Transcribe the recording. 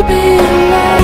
to be alive.